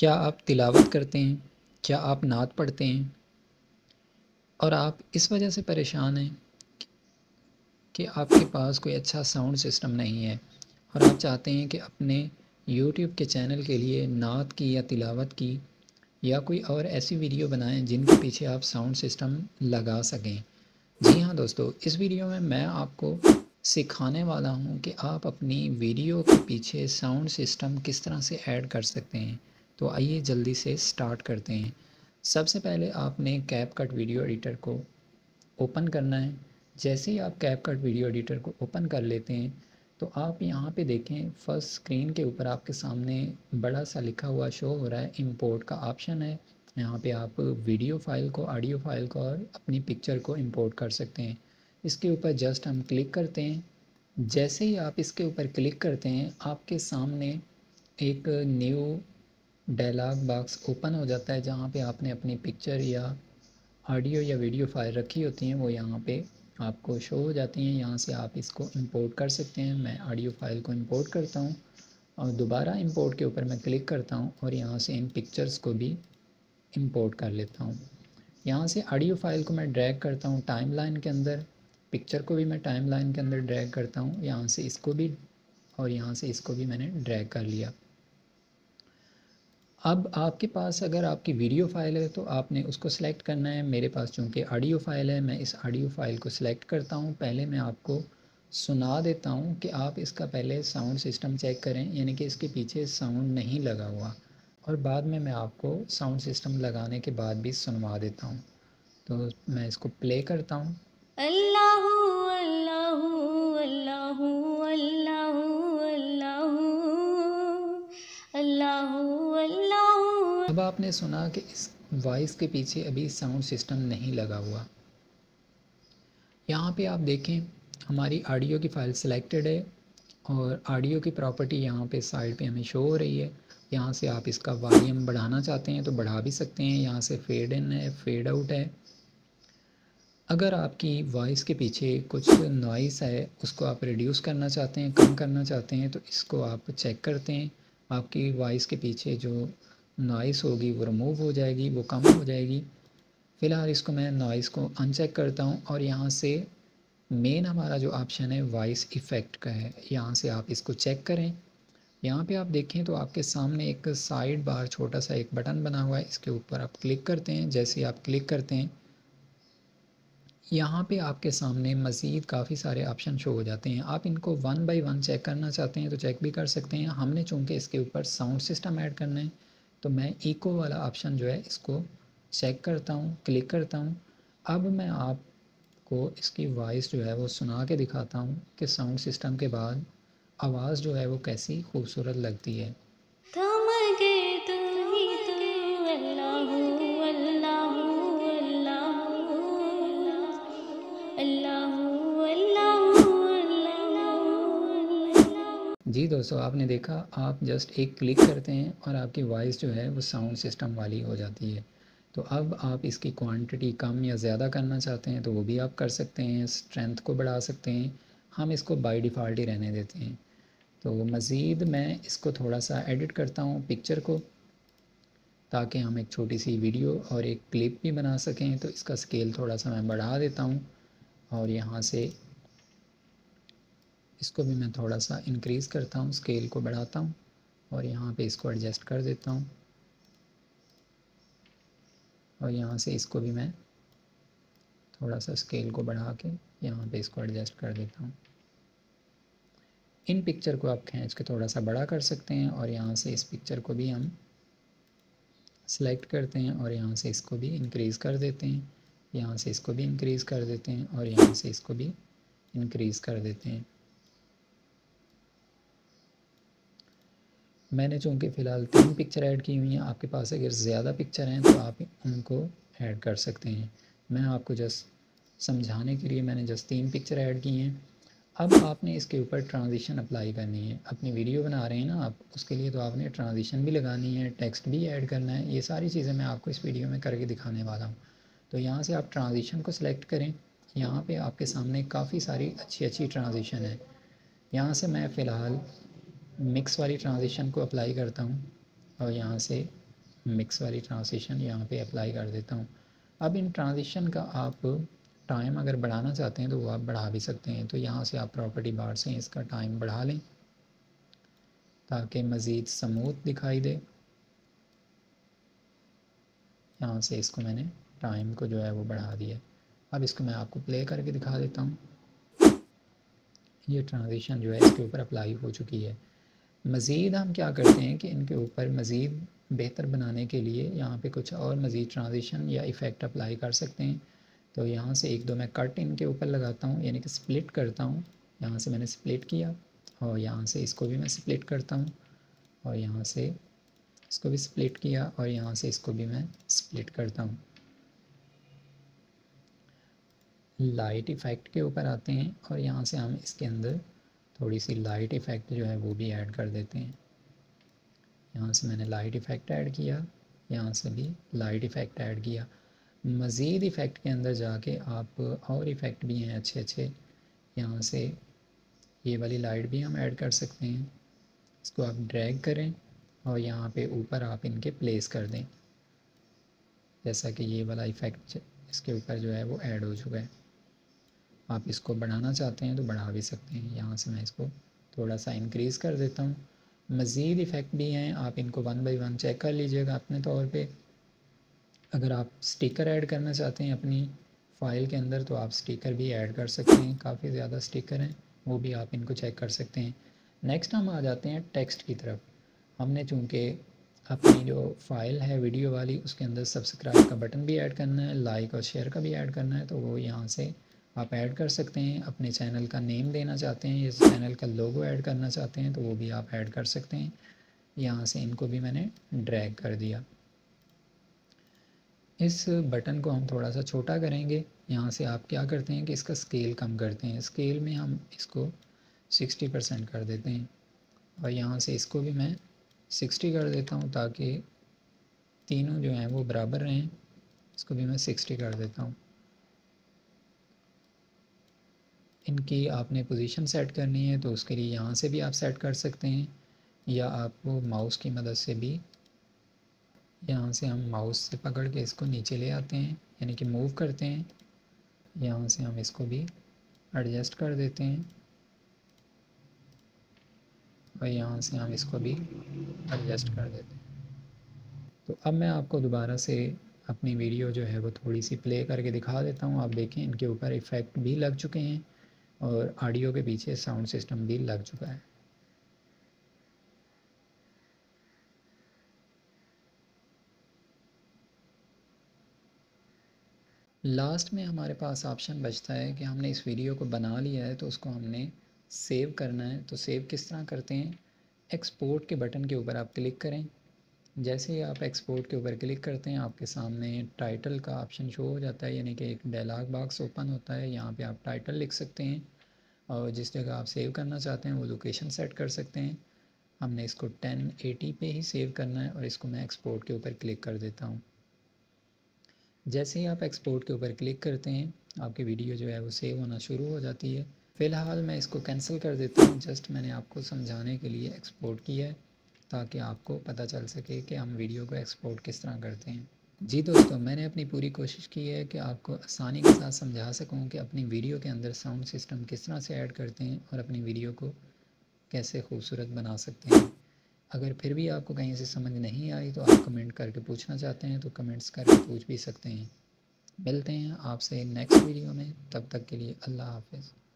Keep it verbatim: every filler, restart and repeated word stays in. क्या आप तिलावत करते हैं, क्या आप नात पढ़ते हैं, और आप इस वजह से परेशान हैं कि आपके पास कोई अच्छा साउंड सिस्टम नहीं है और आप चाहते हैं कि अपने यूट्यूब के चैनल के लिए नात की या तिलावत की या कोई और ऐसी वीडियो बनाएं जिनके पीछे आप साउंड सिस्टम लगा सकें। जी हाँ दोस्तों, इस वीडियो में मैं आपको सिखाने वाला हूँ कि आप अपनी वीडियो के पीछे साउंड सिस्टम किस तरह से ऐड कर सकते हैं। तो आइए जल्दी से स्टार्ट करते हैं। सबसे पहले आपने कैपकट वीडियो एडिटर को ओपन करना है। जैसे ही आप कैपकट वीडियो एडिटर को ओपन कर लेते हैं तो आप यहाँ पे देखें, फर्स्ट स्क्रीन के ऊपर आपके सामने बड़ा सा लिखा हुआ शो हो रहा है, इंपोर्ट का ऑप्शन है। यहाँ पे आप वीडियो फाइल को, ऑडियो फाइल को और अपनी पिक्चर को इंपोर्ट कर सकते हैं। इसके ऊपर जस्ट हम क्लिक करते हैं। जैसे ही आप इसके ऊपर क्लिक करते हैं आपके सामने एक न्यू डायलॉग बॉक्स ओपन हो जाता है, जहाँ पे आपने अपनी पिक्चर या ऑडियो या वीडियो फाइल रखी होती हैं वो यहाँ पे आपको शो हो जाती हैं। यहाँ से आप इसको इंपोर्ट कर सकते हैं। मैं ऑडियो फाइल को इंपोर्ट करता हूँ और दोबारा इंपोर्ट के ऊपर मैं क्लिक करता हूँ और यहाँ से इन पिक्चर्स को भी इंपोर्ट कर लेता हूँ। यहाँ से ऑडियो फाइल को मैं ड्रैग करता हूँ टाइमलाइन के अंदर, पिक्चर को भी मैं टाइमलाइन के अंदर ड्रैग करता हूँ। यहाँ से इसको भी और यहाँ से इसको भी मैंने ड्रैग कर लिया। अब आपके पास अगर आपकी वीडियो फाइल है तो आपने उसको सिलेक्ट करना है। मेरे पास चूँकि ऑडियो फाइल है मैं इस ऑडियो फाइल को सिलेक्ट करता हूँ। पहले मैं आपको सुना देता हूँ कि आप इसका पहले साउंड सिस्टम चेक करें, यानी कि इसके पीछे साउंड नहीं लगा हुआ, और बाद में मैं आपको साउंड सिस्टम लगाने के बाद भी सुनवा देता हूँ। तो मैं इसको प्ले करता हूँ। अल्लाहू अल्लाहू अल्लाहू अल्लाहू अल्लाहू अल्लाहू। अब आपने सुना कि इस वॉइस के पीछे अभी साउंड सिस्टम नहीं लगा हुआ। यहाँ पे आप देखें हमारी ऑडियो की फ़ाइल सिलेक्टेड है और ऑडियो की प्रॉपर्टी यहाँ पे साइड पे हमें शो हो रही है। यहाँ से आप इसका वॉल्यूम बढ़ाना चाहते हैं तो बढ़ा भी सकते हैं। यहाँ से फेड इन है, फेड आउट है। अगर आपकी वॉइस के पीछे कुछ नॉइस है उसको आप रिड्यूस करना चाहते हैं, कम करना चाहते हैं, तो इसको आप चेक करते हैं। आपकी वॉइस के पीछे जो नॉइस होगी वो रिमूव हो जाएगी, वो कम हो जाएगी। फ़िलहाल इसको मैं नॉइस को अनचेक करता हूँ और यहाँ से मेन हमारा जो ऑप्शन है वॉइस इफ़ेक्ट का है, यहाँ से आप इसको चेक करें। यहाँ पे आप देखें तो आपके सामने एक साइड बार छोटा सा एक बटन बना हुआ है, इसके ऊपर आप क्लिक करते हैं। जैसे आप क्लिक करते हैं यहाँ पे आपके सामने मज़ीद काफ़ी सारे ऑप्शन शो हो जाते हैं। आप इनको वन बाय वन चेक करना चाहते हैं तो चेक भी कर सकते हैं। हमने चूँकि इसके ऊपर साउंड सिस्टम ऐड करना है तो मैं इको वाला ऑप्शन जो है इसको चेक करता हूँ, क्लिक करता हूँ। अब मैं आपको इसकी वॉइस जो है वो सुना के दिखाता हूँ कि साउंड सिस्टम के बाद आवाज़ जो है वो कैसी खूबसूरत लगती है। जी दोस्तों, आपने देखा आप जस्ट एक क्लिक करते हैं और आपकी वॉइस जो है वो साउंड सिस्टम वाली हो जाती है। तो अब आप इसकी क्वांटिटी कम या ज़्यादा करना चाहते हैं तो वो भी आप कर सकते हैं। स्ट्रेंथ को बढ़ा सकते हैं, हम इसको बाय डिफ़ॉल्ट ही रहने देते हैं। तो मज़ीद मैं इसको थोड़ा सा एडिट करता हूँ पिक्चर को, ताकि हम एक छोटी सी वीडियो और एक क्लिप भी बना सकें। तो इसका स्केल थोड़ा सा मैं बढ़ा देता हूँ और यहाँ से इसको भी मैं थोड़ा सा इंक्रीज़ करता हूँ, स्केल को बढ़ाता हूँ और यहाँ पे इसको एडजस्ट कर देता हूँ और यहाँ से इसको भी मैं थोड़ा सा स्केल को बढ़ा के यहाँ पे इसको एडजस्ट कर देता हूँ। इन पिक्चर को आप खींच के थोड़ा सा बड़ा कर सकते हैं और यहाँ से इस पिक्चर को भी हम सेलेक्ट करते हैं और यहाँ से इसको भी इंक्रीज़ कर देते हैं, यहाँ से इसको भी इंक्रीज़ कर देते हैं और यहाँ से इसको भी इंक्रीज़ कर देते हैं। मैंने चूँकि फ़िलहाल तीन पिक्चर ऐड की हुई हैं, आपके पास अगर ज़्यादा पिक्चर हैं तो आप उनको ऐड कर सकते हैं। मैं आपको जस्ट समझाने के लिए मैंने जस्ट तीन पिक्चर ऐड की हैं। अब आपने इसके ऊपर ट्रांजिशन अप्लाई करनी है। अपनी वीडियो बना रहे हैं ना आप, उसके लिए तो आपने ट्रांजिशन भी लगानी है, टेक्स्ट भी ऐड करना है। ये सारी चीज़ें मैं आपको इस वीडियो में करके दिखाने वाला हूँ। तो यहाँ से आप ट्रांजिशन को सिलेक्ट करें। यहाँ पर आपके सामने काफ़ी सारी अच्छी अच्छी ट्रांजिशन है। यहाँ से मैं फ़िलहाल मिक्स वाली ट्रांजिशन को अप्लाई करता हूँ और यहाँ से मिक्स वाली ट्रांजिशन यहाँ पे अप्लाई कर देता हूँ। अब इन ट्रांजिशन का आप टाइम अगर बढ़ाना चाहते हैं तो वो आप बढ़ा भी सकते हैं। तो यहाँ से आप प्रॉपर्टी बार से इसका टाइम बढ़ा लें ताकि मज़ीद स्मूथ दिखाई दे। यहाँ से इसको मैंने टाइम को जो है वो बढ़ा दिया। अब इसको मैं आपको प्ले करके दिखा देता हूँ। ये ट्रांजिशन जो है इसके ऊपर अप्लाई हो चुकी है। मज़ीद हम क्या करते हैं कि इनके ऊपर मज़ीद बेहतर बनाने के लिए यहाँ पे कुछ और मज़ीद ट्रांजिशन या इफ़ेक्ट अप्लाई कर सकते हैं। तो यहाँ से एक दो मैं कट इनके ऊपर लगाता हूँ, यानी कि स्प्लिट करता हूँ। यहाँ से मैंने स्प्लिट किया और यहाँ से इसको भी मैं स्प्लिट करता हूँ और यहाँ से इसको भी स्प्लिट किया और यहाँ से इसको भी मैं स्प्लिट करता हूँ। लाइट इफ़ेक्ट के ऊपर आते हैं और यहाँ से हम इसके अंदर थोड़ी सी लाइट इफ़ेक्ट जो है वो भी ऐड कर देते हैं। यहाँ से मैंने लाइट इफ़ेक्ट ऐड किया, यहाँ से भी लाइट इफ़ेक्ट ऐड किया। मज़ीद इफ़ेक्ट के अंदर जाके आप और इफ़ेक्ट भी हैं अच्छे अच्छे। यहाँ से ये वाली लाइट भी हम ऐड कर सकते हैं। इसको आप ड्रैग करें और यहाँ पे ऊपर आप इनके प्लेस कर दें, जैसा कि ये वाला इफ़ेक्ट इसके ऊपर जो है वो ऐड हो चुका है। आप इसको बढ़ाना चाहते हैं तो बढ़ा भी सकते हैं। यहाँ से मैं इसको थोड़ा सा इंक्रीज़ कर देता हूँ। मज़ीद इफ़ेक्ट भी हैं, आप इनको वन बाई वन चेक कर लीजिएगा अपने तौर पे। अगर आप स्टिकर ऐड करना चाहते हैं अपनी फ़ाइल के अंदर तो आप स्टिकर भी ऐड कर सकते हैं। काफ़ी ज़्यादा स्टिकर हैं, वो भी आप इनको चेक कर सकते हैं। नेक्स्ट हम आ जाते हैं टेक्स्ट की तरफ। हमने चूँकि अपनी जो फ़ाइल है वीडियो वाली उसके अंदर सब्सक्राइब का बटन भी ऐड करना है, लाइक और शेयर का भी ऐड करना है, तो वो यहाँ से आप ऐड कर सकते हैं। अपने चैनल का नेम देना चाहते हैं, इस चैनल का लोगो ऐड करना चाहते हैं तो वो भी आप ऐड कर सकते हैं। यहाँ से इनको भी मैंने ड्रैग कर दिया। इस बटन को हम थोड़ा सा छोटा करेंगे। यहाँ से आप क्या करते हैं कि इसका स्केल कम करते हैं। स्केल में हम इसको साठ परसेंट कर देते हैं और यहाँ से इसको भी मैं साठ कर देता हूँ ताकि तीनों जो हैं वो बराबर रहें। इसको भी मैं साठ कर देता हूँ। इनकी आपने पोजीशन सेट करनी है तो उसके लिए यहाँ से भी आप सेट कर सकते हैं, या आप माउस की मदद से भी, यहाँ से हम माउस से पकड़ के इसको नीचे ले आते हैं, यानी कि मूव करते हैं। यहाँ से हम इसको भी एडजस्ट कर देते हैं और यहाँ से हम इसको भी एडजस्ट कर देते हैं। तो अब मैं आपको दोबारा से अपनी वीडियो जो है वो थोड़ी सी प्ले करके दिखा देता हूँ। आप देखें इनके ऊपर इफ़ेक्ट भी लग चुके हैं और ऑडियो के पीछे साउंड सिस्टम भी लग चुका है। लास्ट में हमारे पास ऑप्शन बचता है कि हमने इस वीडियो को बना लिया है तो उसको हमने सेव करना है। तो सेव किस तरह करते हैं, एक्सपोर्ट के बटन के ऊपर आप क्लिक करें। जैसे ही आप एक्सपोर्ट के ऊपर क्लिक करते हैं आपके सामने टाइटल का ऑप्शन शो हो जाता है, यानी कि एक डायलॉग बॉक्स ओपन होता है। यहाँ पे आप टाइटल लिख सकते हैं और जिस जगह आप सेव करना चाहते हैं वो लोकेशन सेट कर सकते हैं। हमने इसको टेन एटी पे ही सेव करना है और इसको मैं एक्सपोर्ट के ऊपर क्लिक कर देता हूँ। जैसे ही आप एक्सपोर्ट के ऊपर क्लिक करते हैं आपकी वीडियो जो है वो सेव होना शुरू हो जाती है। फ़िलहाल मैं इसको कैंसिल कर देता हूँ, जस्ट मैंने आपको समझाने के लिए एक्सपोर्ट किया है ताकि आपको पता चल सके कि हम वीडियो को एक्सपोर्ट किस तरह करते हैं। जी दोस्तों, मैंने अपनी पूरी कोशिश की है कि आपको आसानी के साथ समझा सकूं कि अपनी वीडियो के अंदर साउंड सिस्टम किस तरह से ऐड करते हैं और अपनी वीडियो को कैसे खूबसूरत बना सकते हैं। अगर फिर भी आपको कहीं से समझ नहीं आई तो आप कमेंट करके पूछना चाहते हैं तो कमेंट्स करके पूछ भी सकते हैं। मिलते हैं आपसे नेक्स्ट वीडियो में, तब तक के लिए अल्लाह हाफिज़।